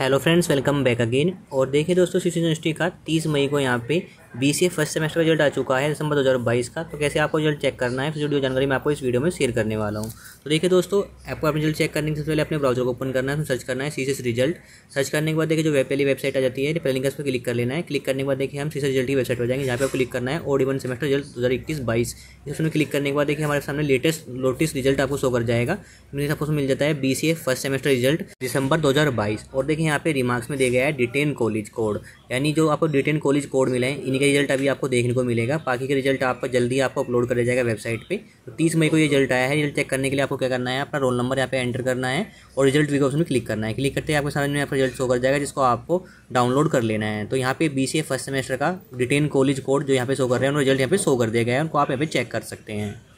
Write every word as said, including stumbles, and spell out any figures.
Hello friends, welcome back again. और देखिए दोस्तों, सी सी एस यूनिवर्सिटी का तीस मई को यहाँ पे B C A first semester का रिजल्ट आ चुका है दिसंबर दो हज़ार बाईस का। तो कैसे आपको रिजल्ट चेक करना है, फिर वीडियो जानकारी मैं आपको इस वीडियो में शेयर करने वाला हूँ। तो देखिए दोस्तों, आपको अपने रिजल्ट चेक करने के सबसे पहले अपने ब्राउजर को ओपन करना है, सर्च करना है C C S result. Search करने के बाद देखिए जो वेब पहली वेबसाइट आ जाती है, पहले लिंक पर क्लिक कर लेना है। क्लिक करने के बाद देखिए हम सी सी एस रिजल्ट की वेबसाइट पर जाएंगे, जहाँ पे आपको क्लिक करना है ओड इवन सेमेस्टर रिजल्ट दो हज़ार इक्कीस बाईस। इसमें क्लिक करने के बाद देखिए हमारे सामने लेटेस्ट नोटिस रिजल्ट आपको शो कर जाएगा। मुझे आपको मिल जाता है B C A first semester result दिसंबर दो हज़ार बाईस। और देखिए यहाँ पे रिमार्क्स में दिया गया है डिटेन कॉलेज कोड, यानी जो आपको डिटेन कॉलेज कोड मिले हैं इनके रिजल्ट अभी आपको देखने को मिलेगा। बाकी के रिजल्ट आपको जल्दी आपको अपलोड कर दिया जाएगा वेबसाइट पे। तो तीस मई को ये रिजल्ट आया है। रिजल्ट चेक करने के लिए आपको क्या करना है, अपना रोल नंबर यहाँ पे एंटर करना है और रिजल्ट वीक ऑप्शन में क्लिक करना है। क्लिक करते ही आपके सामने यहाँ पर रिजल्ट शो कर जाएगा, जिसको आपको डाउनलोड कर लेना है। तो यहाँ पे B C A first semester का डिटेन कॉलेज कोड जो यहाँ पे शो कर रहे हैं, उन रिजल्ट यहाँ पे शो कर दिया गया है, उनको आप यहाँ पे चेक कर सकते हैं।